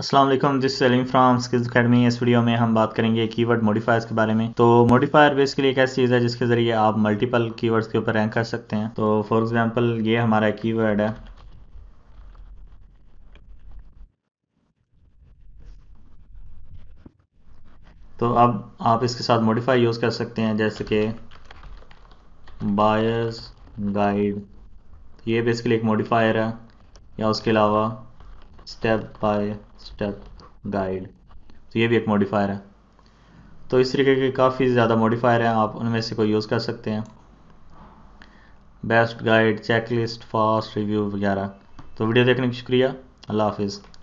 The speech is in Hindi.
अस्सलाम वालेकुम, this Salim from skills academy. इस वीडियो में हम बात करेंगे कीवर्ड मॉडिफायर्स के बारे में। तो मॉडिफायर बेसिकली एक ऐसी चीज़ है जिसके ज़रिए आप मल्टीपल कीवर्ड्स के ऊपर रैंक कर सकते हैं। तो फॉर एग्जांपल ये हमारा कीवर्ड है, तो अब आप इसके साथ मॉडिफाई यूज़ कर सकते हैं, जैसे कि बायर्स गाइड, ये बेसिकली एक मॉडिफायर है, या उसके अलावा स्टेप बाय स्टेप गाइड, तो ये भी एक मॉडिफायर है। तो इस तरीके के काफ़ी ज़्यादा मॉडिफायर हैं, आप उनमें से कोई यूज़ कर सकते हैं। Best guide, checklist, fast review वगैरह। तो वीडियो देखने का शुक्रिया, अल्लाह हाफिज़।